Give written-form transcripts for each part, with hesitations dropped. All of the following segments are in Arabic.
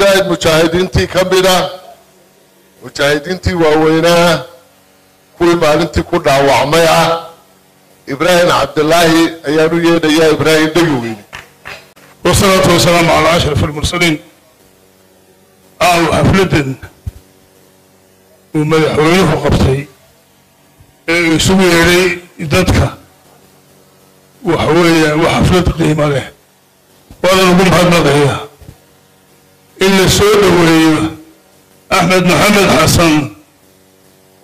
مساعد مشاهدينتي كبيرة مشاهدينتي ووينها كل ما أنتي كل عوامية إبراهيم عبد الله أيانوية يا إبراهيم دقيقين. والصلاة والسلام على أشرف المرسلين. حفلة ومدحوه قبتي سوي لي دتك وحوي وحفلة قيمة له ولا نقول هذا نظرية إلا السؤال هو أحمد محمد حسن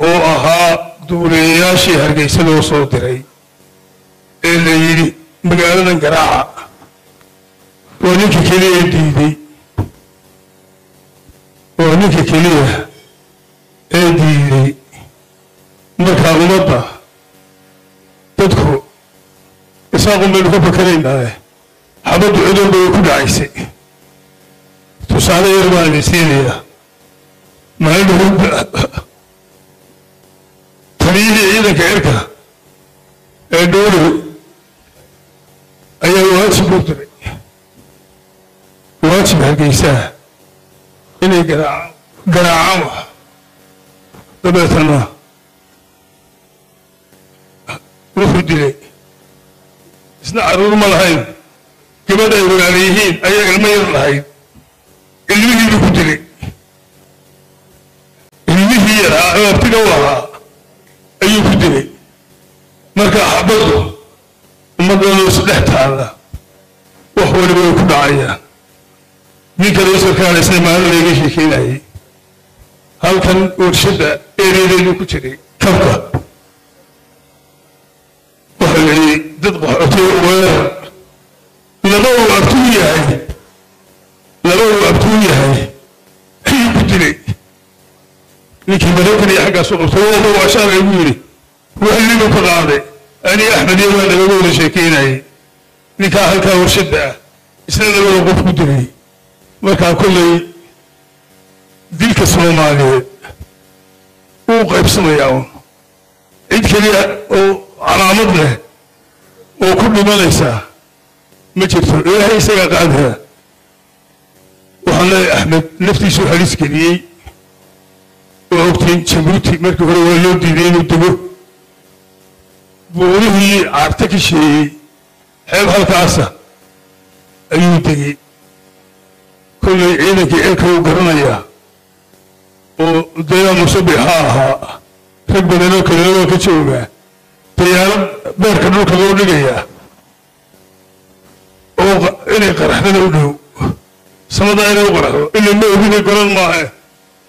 هو أها دورياشي هرجيس له صوت رأي اللي مقالنا قراءة ونيك كليه دي ونيك كليه أدي مكالمة تدخل إساقم للغبة كريمة حبض عدم بيكون عيسي تسعلي يرباني سيليا ما يدخل تريلي إذا كعركة أدولو أيها واجب مدري واجب هالقيساء إني قراعوها دبتنا وفد لي إسنا عرور ملهين كما دايرون عليهين أيها المير لهين اللي هي وفد لي اللي هي أبتنا وراء أي وفد لي مركا حبضه ومدلو سلحت على وهو لما يكون عيان ميكا لوسر كان سيما اللي يجي كيناهي هل كان ورشدة إيريدي كتيري كفكة وهي ضد عطية ولو أبتوية هاي لو أبتوية هاي هي كتيري لكن ملوكني حق سوق صوره وعشان عميري وهي مقرعة أنا أحمد يوانا لو شاكيناي لك هل كان ورشدة إسلام لو قف كتيري وكان كل ديك الصومالي وقف صنيعون إذكري على مضله وكل ما ليس مجرد إلهي سيقعد عنها وحنا أحمد نفتي شو حديث كريي وأبتين شمروتي مركب الولود دينين ودبر بوريه عرفتك الشيء حيب هالكاسة أيوتي كل عينك إلكو قرنيا ودينا مصبحاها ربنا لوك لوك تشوفه تيار بارك لوك لوك يا او اني قرحنا لو سمدا اني قرحو اني ما ابي قرن ما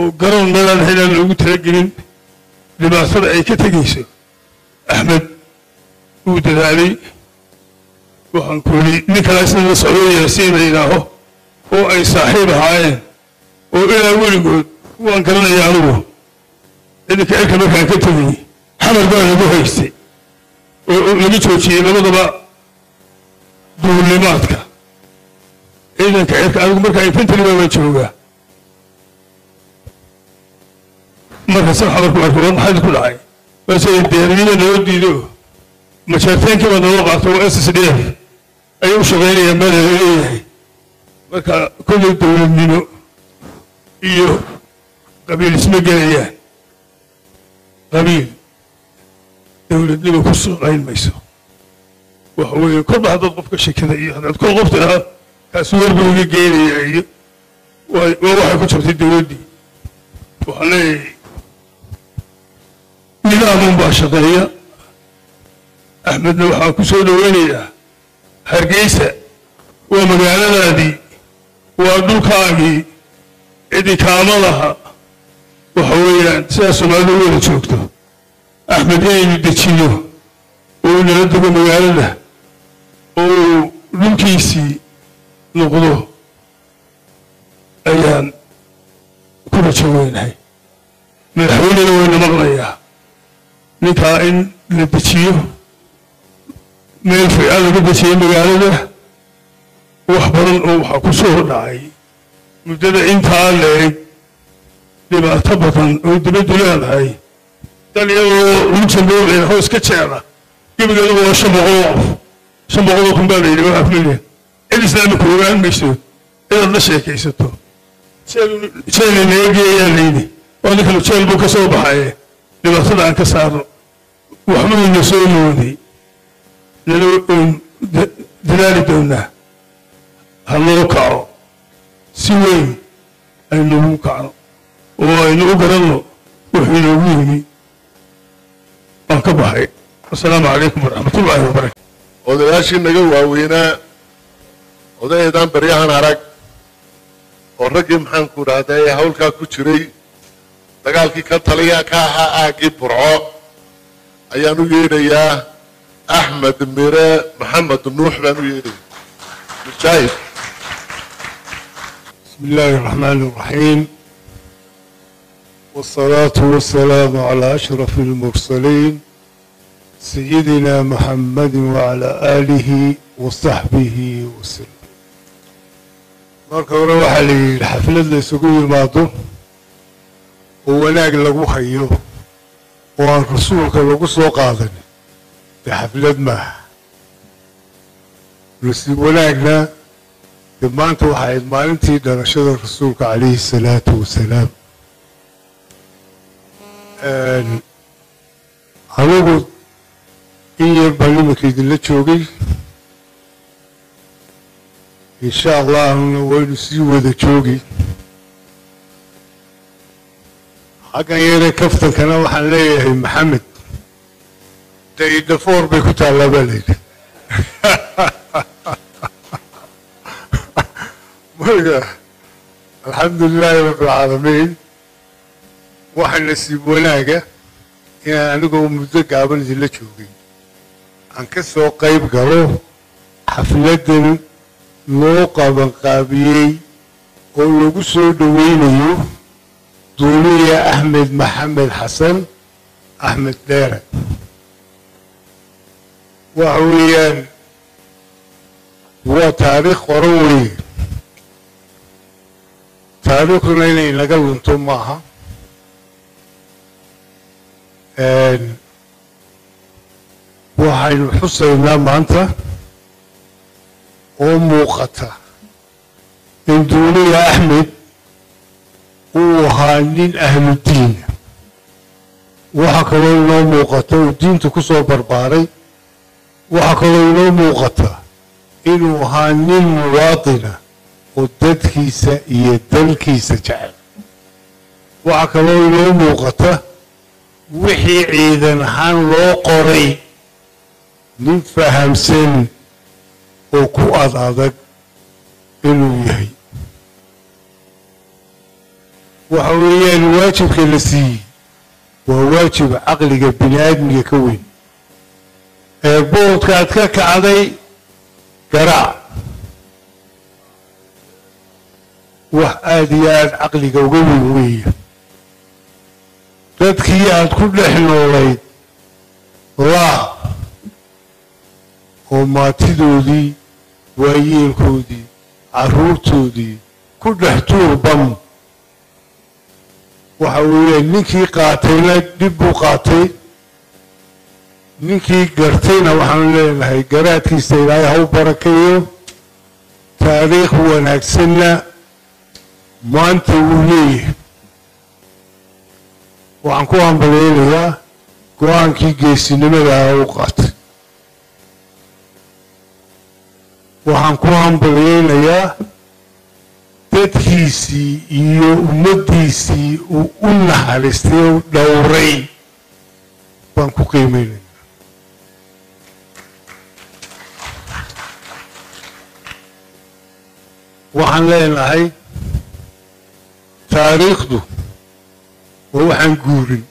أو قرن ملان هنا اللي ترجلين لما صار أي كتجيسة أحمد ودلالي وحنقولي نكلاس الصعيد يسير إلىه هو أي صاحب عين وإلى ولد وأنكرنا يا عروه إنك أكل مكان كتبي حمل بان أبو هيسي ولقيته شيء لمضبة دول ماتك إنك أكل مكان فين تلوي ما تشوفه ما خسر حضرك القرآن حد كل عين بس الديرين نودي له مشارتين كمان نوقع سوى أسس دير أيوم شغالي يا مال مكان كل الدول منه إيوه قبيل اسمه جريان قبيل يولد لما كسر غين ميسو وهو كل ما هذا الضفك شيء كذا إيوه كل غفتها كسور بوجي جريان إيوه وروح يكون شرط الدولة دي وحنا نلعب مباشرة هي أحمد نوحة كسور وينيا هرقيسة ومجالنا دي وأبدو كامي إذا كان لها وحويا ساسو ما دور شوكتو أحمد أين يدشيله ونردب مجالنا ونكيسي نقضوه أيان كل شيء وين هاي من حولنا وين مغريها نكائن لبتشيه ميل في هذا لبتشيه مقالده وحبرا وحكو سور داعي مبتدأ انتهى لي لما ارتبطا ودلد لهاي دليلو ممكن نوغي هو سكتشيرا قبل هو شمعوف شمعوف مبالي لوقف مني الاسلام كوران مشتو إذا نشأ كيستو شيل نيجي يعني ولكن شيل بوك صوب حياة لما طلع كسر وحمل النسومودي لأنه دلالة دونه هنو كعو سوين إنه كعو وإنه قرنه وحين ويني أكبحي. السلام عليكم ورحمة الله وبركاته. وده لاشين نجوا وينا وده يدان بريحان عرق والرجل محن كورا ده يحاول كا كتشري دقال كي كتاليا كاها آقي برعو أيانو يري يا أحمد ميرا محمد النوح بانو يري بالشايف. بسم الله الرحمن الرحيم والصلاة والسلام على أشرف المرسلين سيدنا محمد وعلى آله وصحبه وسلم. marka hore waxa li xaflad la isugu yimaado oo wanaag lagu hayo oo rasuulka lagu soo qaadan xaflad ma rasuulka maanta waxa maalintii dhalashada rasuulka kaleey salaatu wasalaam anigu in yar balimkeed la joogay إن شاء الله ونسي وذا شوقي حقا يرى كفتن كان وحن ليه محمد تيدفور بكتال لبلد الحمد لله رب العالمين وحن نسي بولاقة إنا نقوم مدقى عبن جلة شوقي أنكسوا قيب قروه حفلتنا loo qabanqaabiyey oo lagu soo dhaweynayo duuliya Axmed Maxamed Xasan Axmed Deere waxa weeyaan waa taariikh qoran weeye taariikhduna inay laga lunto maaha waxaynu xusaynaa maanta oo muuqata in duuliya Axmed uu ahaa nin ahlu diin waxa kaloo inoo muuqata uu diinta ku soo barbaaray waxa kaloo inoo muuqata inuu ahaa nin muwaadina oo dadkiisa iyo dalkiisa jecel waxa kaloo inoo muuqata wixii ciidan ahaan loo qoray nin fahamsan وكو أضعك إنو يهي وحوية الواجب خلسي وهو واجب عقلي بنادم يكوين بوت كاتكا كعضي قراع وحاديات عقلي قوي ويه تدكيات كل حلوليد راع وما تدودي وأيين كودي عرورتودي كل حتور بم وحاولي نكي قاتلة دبو قاتل نكي قرتين وحاولي لهي قراتي سيلاي هو بركيو تاريخ ونهك سنة ما انت وليه وعن قوان بليلها قوان كي جيسي نمدها اوقات waxaan ku hambalyeeyaa dadkiisii iyo ummaddiisii uu u naxariistay oo dhowray baan ku qiimeeyay waxaan leenahay taariikhdu waxaan guurin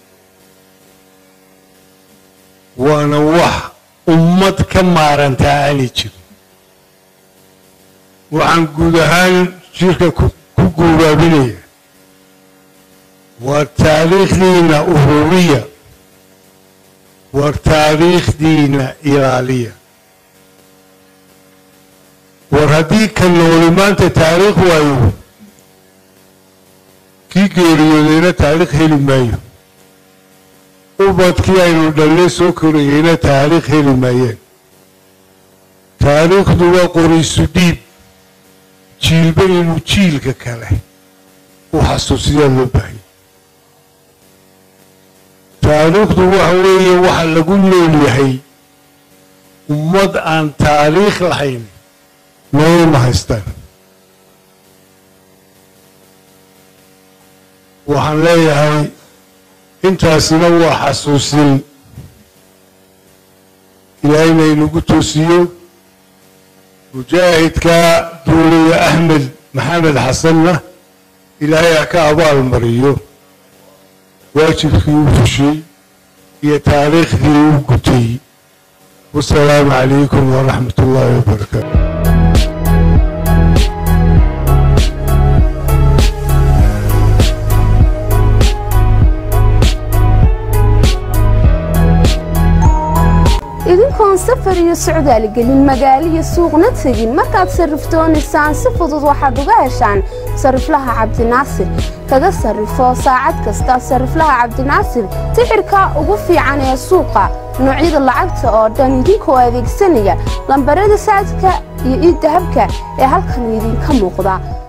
waana wax ummad ka maarantaa aan jirin وعن جودهان شركة كوكو بابلية والتاريخ لينا أهومية والتاريخ دينا إيرالية وهديك النولمان تاريخ وايو كي كيريولينا تاريخ هلمايو وبعد كي أينو دلسو كيريولينا تاريخ هلمايو تاريخ دوا قري سديب جيل بينو جيل ككاله وحسوسية لباي تاريخ دوا حوالي وحلقون ليليهي ومد عن تاريخ الحين نور محستان وحن ليهي انت سنوى حسوسين إلهينا ينقطو سيو مجاهد كدولي أحمد محمد حسنة إلهي كأبا المريو واجب خيوفشي هي تاريخ ذي. والسلام عليكم ورحمة الله وبركاته. إذن سفر يسعود لقلين مقالي يسوق نتسجين مركات صرفتون السان سفضت واحد وقاشان صرف لها عبد الناصر كذا صرفه ساعد كستا صرف لها عبد الناصر تحركا وقفي عن يسوقا نعيد اللعبت أوردان يديكو هذيك السنية لنبرد ساعدك يقيد دهبك يهالكن يدين كموقضا